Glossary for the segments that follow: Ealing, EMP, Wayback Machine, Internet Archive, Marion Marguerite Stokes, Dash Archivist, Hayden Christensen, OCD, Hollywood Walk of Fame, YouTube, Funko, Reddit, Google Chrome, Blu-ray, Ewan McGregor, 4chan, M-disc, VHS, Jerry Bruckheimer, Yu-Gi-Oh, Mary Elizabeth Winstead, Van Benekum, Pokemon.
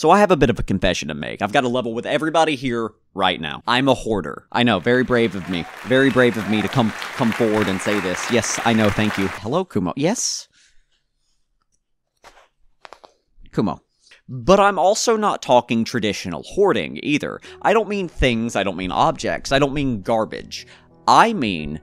So I have a bit of a confession to make. I've got to level with everybody here right now. I'm a hoarder. I know, very brave of me. Very brave of me to come forward and say this. Yes, I know, thank you. Hello, Kumo. Yes? Kumo. But I'm also not talking traditional hoarding either. I don't mean things, I don't mean objects, I don't mean garbage. I mean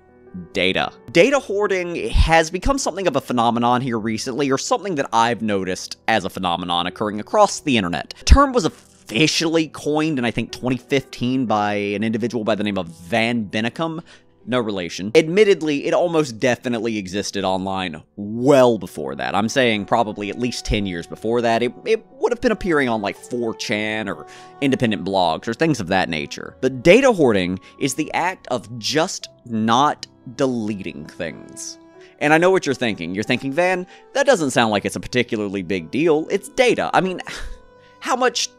data. Data hoarding has become something of a phenomenon here recently, or something that I've noticed as a phenomenon occurring across the internet. The term was officially coined in, I think, 2015 by an individual by the name of Van Benekum. No relation. Admittedly, it almost definitely existed online well before that. I'm saying probably at least 10 years before that. It would have been appearing on like 4chan or independent blogs or things of that nature. But data hoarding is the act of just not deleting things. And I know what you're thinking. You're thinking, Van, that doesn't sound like it's a particularly big deal. It's data. I mean, how much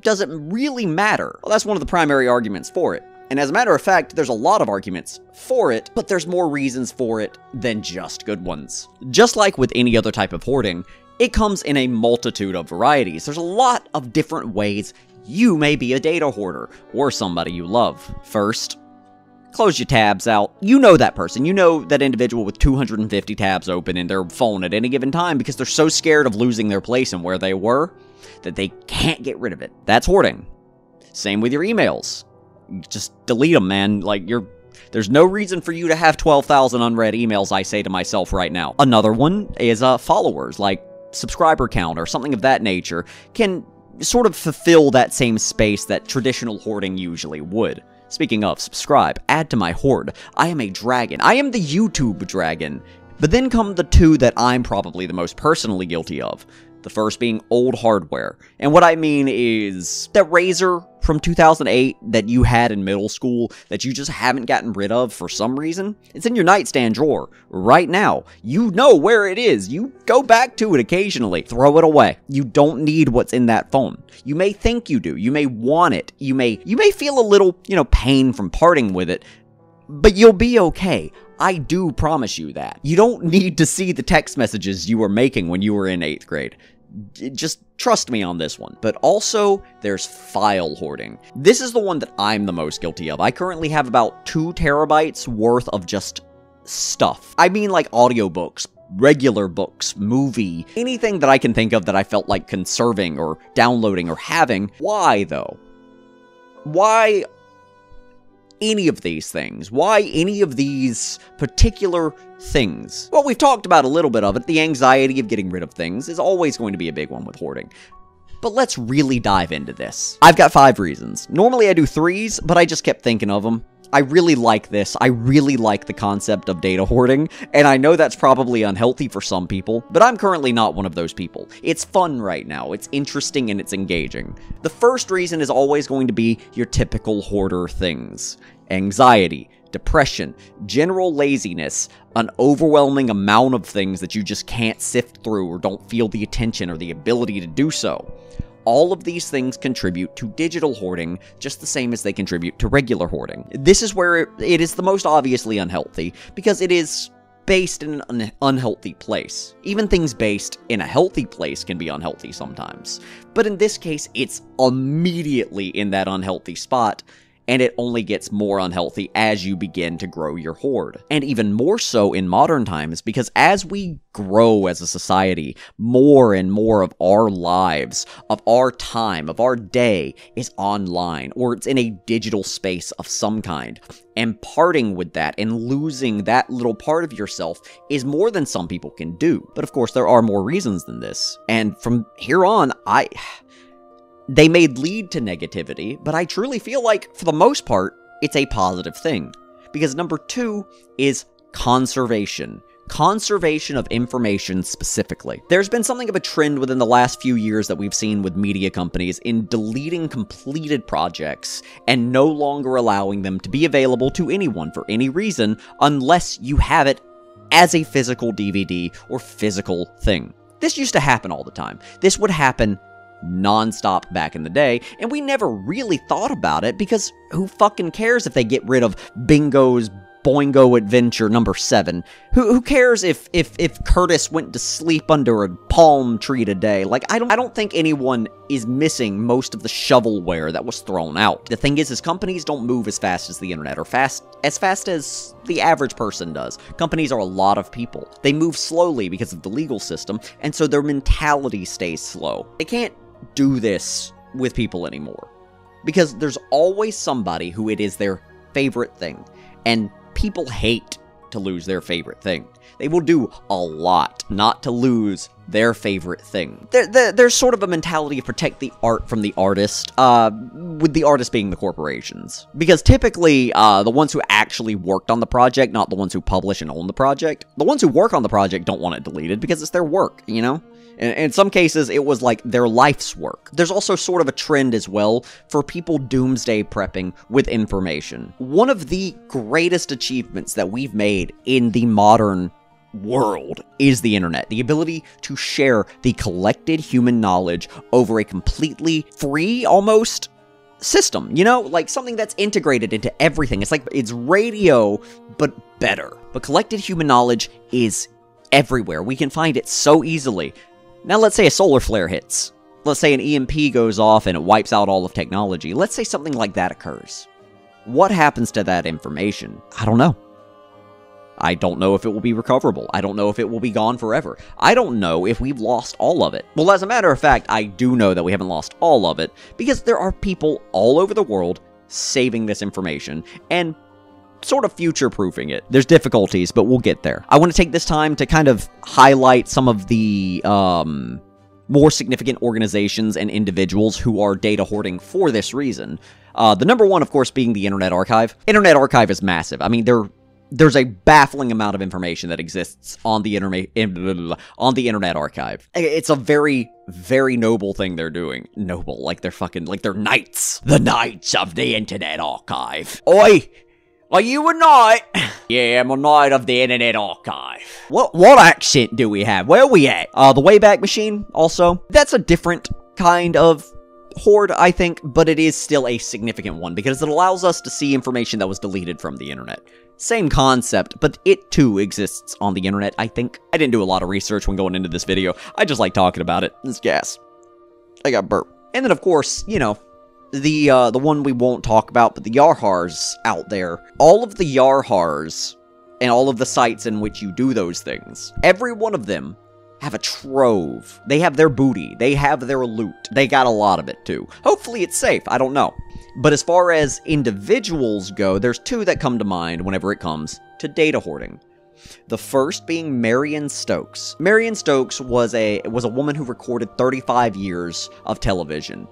does it really matter? Well, that's one of the primary arguments for it. And as a matter of fact, there's a lot of arguments for it, but there's more reasons for it than just good ones. Just like with any other type of hoarding, it comes in a multitude of varieties. There's a lot of different ways you may be a data hoarder or somebody you love. First, close your tabs out. You know that person. You know that individual with 250 tabs open in their phone at any given time because they're so scared of losing their place and where they were that they can't get rid of it. That's hoarding. Same with your emails. Just delete them, man. Like, there's no reason for you to have 12,000 unread emails, I say to myself right now. Another one is followers, like subscriber count or something of that nature, can sort of fulfill that same space that traditional hoarding usually would. Speaking of, subscribe, add to my hoard. I am a dragon. I am the YouTube dragon. But then come the two that I'm probably the most personally guilty of. The first being old hardware. And what I mean is that razor from 2008 that you had in middle school that you just haven't gotten rid of for some reason. It's in your nightstand drawer right now. You know where it is. You go back to it occasionally. Throw it away. You don't need what's in that phone. You may think you do. You may want it. You may feel a little, pain from parting with it, but you'll be okay. I do promise you that. You don't need to see the text messages you were making when you were in 8th grade. Just trust me on this one. But also, there's file hoarding. This is the one that I'm the most guilty of. I currently have about 2 terabytes worth of just stuff. I mean like audiobooks, regular books, movie, anything that I can think of that I felt like conserving or downloading or having. Why though? Why any of these things? Why any of these particular things? Well, we've talked about a little bit of it. The anxiety of getting rid of things is always going to be a big one with hoarding. But let's really dive into this. I've got 5 reasons. Normally I do 3s, but I just kept thinking of them. I really like this. I really like the concept of data hoarding, and I know that's probably unhealthy for some people, but I'm currently not one of those people. It's fun right now. It's interesting and it's engaging. The first reason is always going to be your typical hoarder things. Anxiety, depression, general laziness, an overwhelming amount of things that you just can't sift through or don't feel the attention or the ability to do so. All of these things contribute to digital hoarding just the same as they contribute to regular hoarding. This is where it is the most obviously unhealthy because it is based in an unhealthy place. Even things based in a healthy place can be unhealthy sometimes. But in this case, it's immediately in that unhealthy spot, and it only gets more unhealthy as you begin to grow your hoard. And even more so in modern times, because as we grow as a society, more and more of our lives, of our time, of our day is online, or it's in a digital space of some kind. And parting with that and losing that little part of yourself is more than some people can do. But of course, there are more reasons than this. And from here on, they may lead to negativity, but I truly feel like, for the most part, it's a positive thing. Because number 2 is conservation. Conservation of information specifically. There's been something of a trend within the last few years that we've seen with media companies in deleting completed projects and no longer allowing them to be available to anyone for any reason unless you have it as a physical DVD or physical thing. This used to happen all the time. This would happen non-stop back in the day, and we never really thought about it because who fucking cares if they get rid of Bingo's Boingo Adventure number 7. Who cares if Curtis went to sleep under a palm tree today? Like, I don't think anyone is missing most of the shovelware that was thrown out. The thing is companies don't move as fast as the internet, or fast as the average person does. Companies are a lot of people. They move slowly because of the legal system, and so their mentality stays slow. They can't do this with people anymore, because there's always somebody who it is their favorite thing, and people hate to lose their favorite thing. They will do a lot not to lose their favorite thing. There's sort of a mentality to protect the art from the artist, with the artist being the corporations. Because typically, the ones who actually worked on the project, not the ones who publish and own the project, the ones who work on the project don't want it deleted because it's their work, you know? In some cases, it was like their life's work. There's also sort of a trend as well for people doomsday prepping with information. One of the greatest achievements that we've made in the modern world is the internet. The ability to share the collected human knowledge over a completely free, almost, system. You know, like something that's integrated into everything. It's like, it's radio, but better. But collected human knowledge is everywhere. We can find it so easily. Now let's say a solar flare hits. Let's say an EMP goes off and it wipes out all of technology. Let's say something like that occurs. What happens to that information? I don't know. I don't know if it will be recoverable. I don't know if it will be gone forever. I don't know if we've lost all of it. Well, as a matter of fact, I do know that we haven't lost all of it, because there are people all over the world saving this information and sort of future-proofing it. There's difficulties, but we'll get there. I want to take this time to kind of highlight some of the more significant organizations and individuals who are data hoarding for this reason. The number one, of course, being the Internet Archive. Internet Archive is massive. I mean, there's a baffling amount of information that exists on the Internet Archive. It's a very, very noble thing they're doing. Noble, like they're fucking, like they're knights. The Knights of the Internet Archive. Oi! Are you a knight? Yeah, I'm a knight of the Internet Archive. What accent do we have? Where are we at? The Wayback Machine, also. That's a different kind of hoard, I think, but it is still a significant one, because it allows us to see information that was deleted from the internet. Same concept, but it too exists on the internet, I think. I didn't do a lot of research when going into this video. I just like talking about it. It's gas. I got burp. And then, of course, you know, the one we won't talk about, but the Yarhars out there. All of the Yarhars and all of the sites in which you do those things, every one of them have a trove. They have their booty. They have their loot. They got a lot of it, too. Hopefully it's safe. I don't know. But as far as individuals go, there's two that come to mind whenever it comes to data hoarding. The first being Marion Stokes. Marion Stokes was a woman who recorded 35 years of television.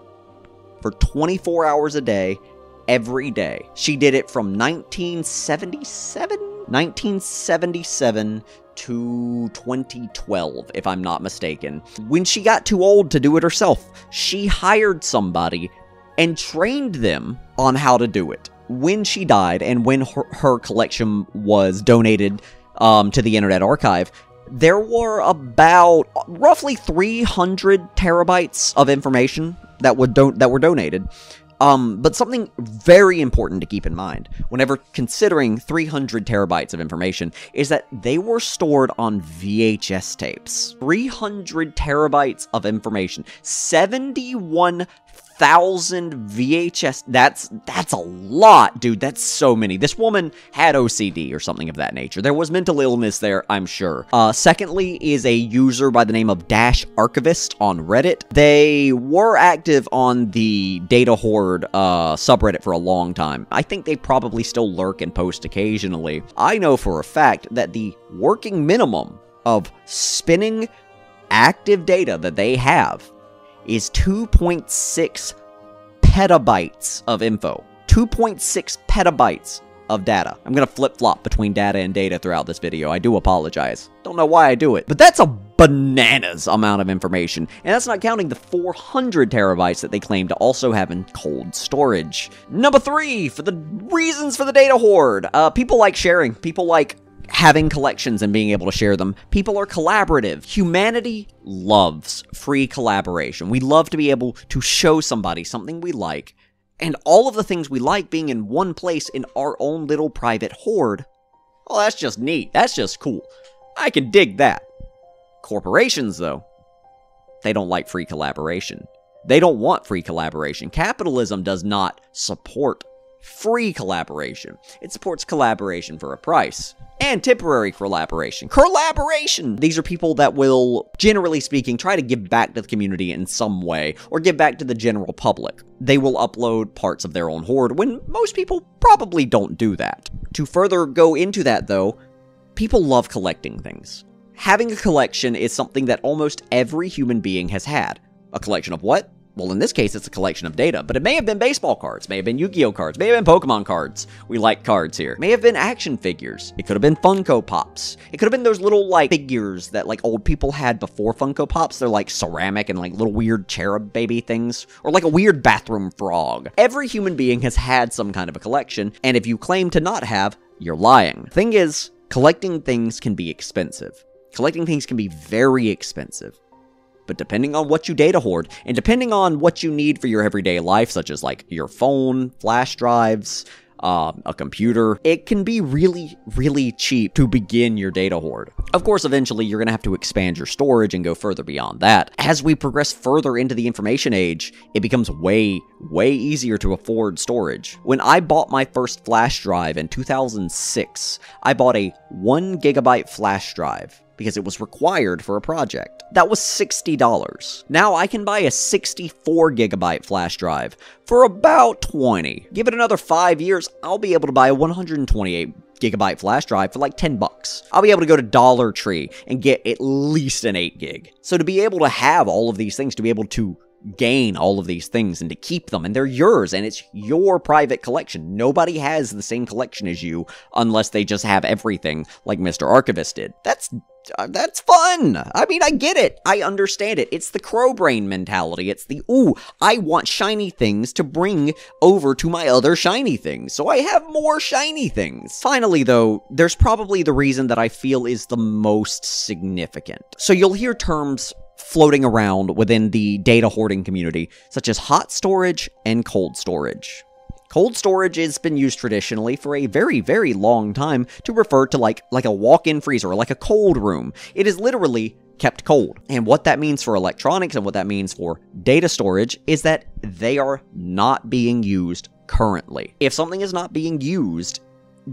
For 24 hours a day, every day. She did it from 1977 to 2012, if I'm not mistaken. When she got too old to do it herself, she hired somebody and trained them on how to do it. When she died and when her collection was donated to the Internet Archive, there were about roughly 300 terabytes of information that were donated. But something very important to keep in mind whenever considering 300 terabytes of information is that they were stored on VHS tapes. 300 terabytes of information. 71,000 VHS. That's a lot, dude. That's so many. This woman had OCD or something of that nature. There was mental illness there, I'm sure. Secondly is a user by the name of Dash Archivist on Reddit. They were active on the data hoard subreddit for a long time. I think they probably still lurk and post occasionally. I know for a fact that the working minimum of spinning active data that they have is 2.6 petabytes of info. 2.6 petabytes of data. I'm gonna flip-flop between data and data throughout this video. I do apologize. Don't know why I do it. But that's a bananas amount of information. And that's not counting the 400 terabytes that they claim to also have in cold storage. Number three, for the reasons for the data hoard. People like sharing. People like having collections and being able to share them. People are collaborative. Humanity loves free collaboration. We love to be able to show somebody something we like, and all of the things we like being in one place in our own little private hoard Well, that's just neat. That's just cool. I can dig that. Corporations, though, they don't like free collaboration. They don't want free collaboration. Capitalism does not support free collaboration. It supports collaboration for a price. And temporary collaboration. Collaboration! These are people that will, generally speaking, try to give back to the community in some way, or give back to the general public. They will upload parts of their own hoard, when most people probably don't do that. To further go into that, though, people love collecting things. Having a collection is something that almost every human being has had. A collection of what? Well, in this case, it's a collection of data, but it may have been baseball cards, may have been Yu-Gi-Oh cards, may have been Pokemon cards. We like cards here. May have been action figures. It could have been Funko Pops. It could have been those little, like, figures that, like, old people had before Funko Pops. They're, like, ceramic and, like, little weird cherub baby things, or, like, a weird bathroom frog. Every human being has had some kind of a collection, and if you claim to not have, you're lying. The thing is, collecting things can be expensive. Collecting things can be very expensive. But depending on what you data hoard, and depending on what you need for your everyday life, such as, like, your phone, flash drives, a computer, it can be really, really cheap to begin your data hoard. Of course, eventually, you're going to have to expand your storage and go further beyond that. As we progress further into the information age, it becomes way, way easier to afford storage. When I bought my first flash drive in 2006, I bought a 1 gigabyte flash drive, because it was required for a project. That was $60. Now I can buy a 64 gigabyte flash drive for about $20. Give it another 5 years, I'll be able to buy a 128 gigabyte flash drive for like $10. I'll be able to go to Dollar Tree and get at least an 8 gig. So to be able to have all of these things, to be able to gain all of these things and to keep them, and they're yours, and it's your private collection. Nobody has the same collection as you unless they just have everything like Mr. Archivist did. That's fun. I mean, I get it. I understand it. It's the crow brain mentality. It's the, ooh, I want shiny things to bring over to my other shiny things, so I have more shiny things. Finally, though, there's probably the reason that I feel is the most significant. So you'll hear terms floating around within the data hoarding community, such as hot storage and cold storage. Cold storage has been used traditionally for a very, very long time to refer to like a walk-in freezer, or like a cold room. It is literally kept cold. And what that means for electronics and what that means for data storage is that they are not being used currently. If something is not being used,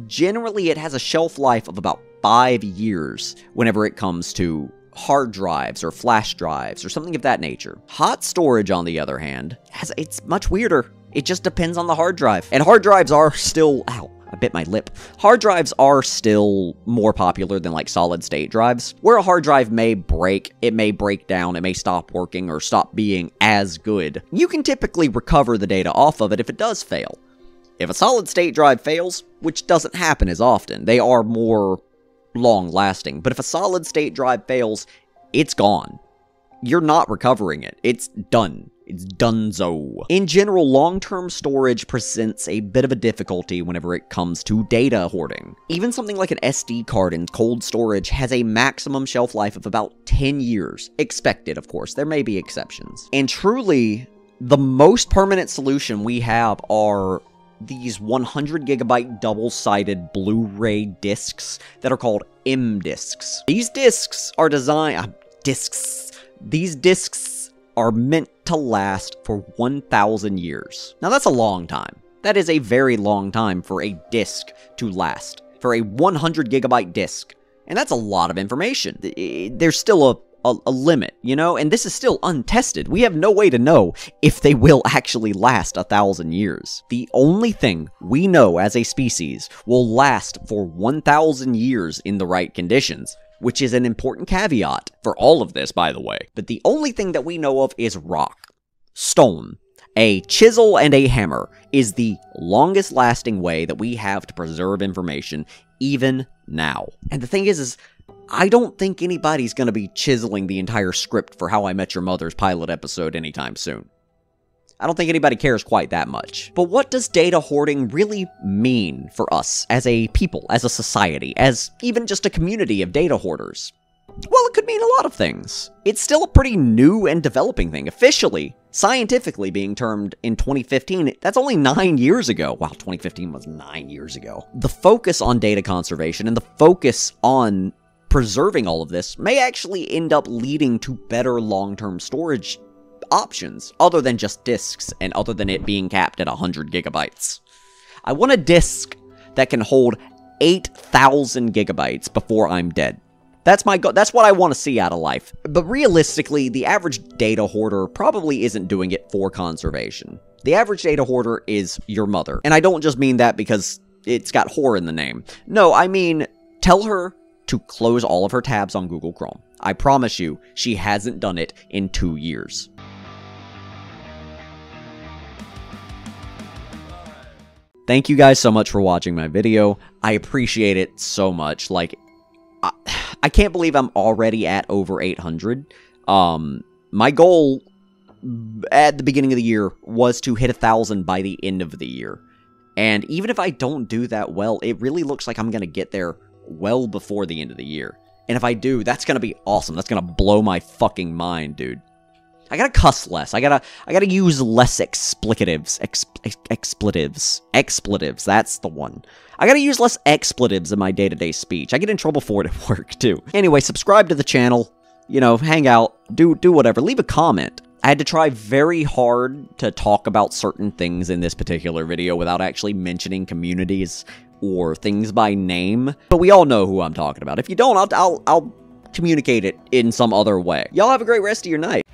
generally it has a shelf life of about 5 years whenever it comes to hard drives or flash drives or something of that nature. Hot storage, on the other hand, it's much weirder. It just depends on the hard drive. And hard drives are still, ow, I bit my lip. Hard drives are still more popular than like solid state drives, where a hard drive may break, it may break down, it may stop working or stop being as good. You can typically recover the data off of it if it does fail. If a solid state drive fails, which doesn't happen as often, they are more long-lasting, but if a solid-state drive fails, it's gone. You're not recovering it. It's done. It's donezo. In general, long-term storage presents a bit of a difficulty whenever it comes to data hoarding. Even something like an SD card in cold storage has a maximum shelf life of about 10 years. Expected, of course. There may be exceptions. And truly, the most permanent solution we have are these 100 gigabyte double-sided Blu-ray discs that are called M-discs. These discs are These discs are meant to last for 1,000 years. Now that's a long time. That is a very long time for a disc to last, for a 100 gigabyte disc. And that's a lot of information. There's still a limit, you know, and this is still untested. We have no way to know if they will actually last 1,000 years. The only thing we know as a species will last for 1,000 years in the right conditions, which is an important caveat for all of this, by the way. But the only thing that we know of is rock, stone. A chisel and a hammer is the longest lasting way that we have to preserve information even now. And the thing is I don't think anybody's going to be chiseling the entire script for How I Met Your Mother's pilot episode anytime soon. I don't think anybody cares quite that much. But what does data hoarding really mean for us as a people, as a society, as even just a community of data hoarders? Well, it could mean a lot of things. It's still a pretty new and developing thing, officially. Scientifically being termed in 2015, that's only 9 years ago. Wow, 2015 was 9 years ago. The focus on data conservation and the focus on preserving all of this may actually end up leading to better long-term storage options, other than just disks and other than it being capped at 100 gigabytes. I want a disk that can hold 8,000 gigabytes before I'm dead. That's my goal. That's what I want to see out of life. But realistically, the average data hoarder probably isn't doing it for conservation. The average data hoarder is your mother. And I don't just mean that because it's got whore in the name. No, I mean, tell her to close all of her tabs on Google Chrome. I promise you, she hasn't done it in 2 years. Thank you guys so much for watching my video. I appreciate it so much. Like, I can't believe I'm already at over 800. My goal at the beginning of the year was to hit 1,000 by the end of the year. And even if I don't do that well, it really looks like I'm going to get there well before the end of the year. And if I do, that's going to be awesome. That's going to blow my fucking mind, dude. I gotta cuss less. I gotta use less expletives. Expletives. That's the one. I gotta use less expletives in my day-to-day speech. I get in trouble for it at work too. Anyway, subscribe to the channel. You know, hang out. Do whatever. Leave a comment. I had to try very hard to talk about certain things in this particular video without actually mentioning communities or things by name. But we all know who I'm talking about. If you don't, I'll communicate it in some other way. Y'all have a great rest of your night.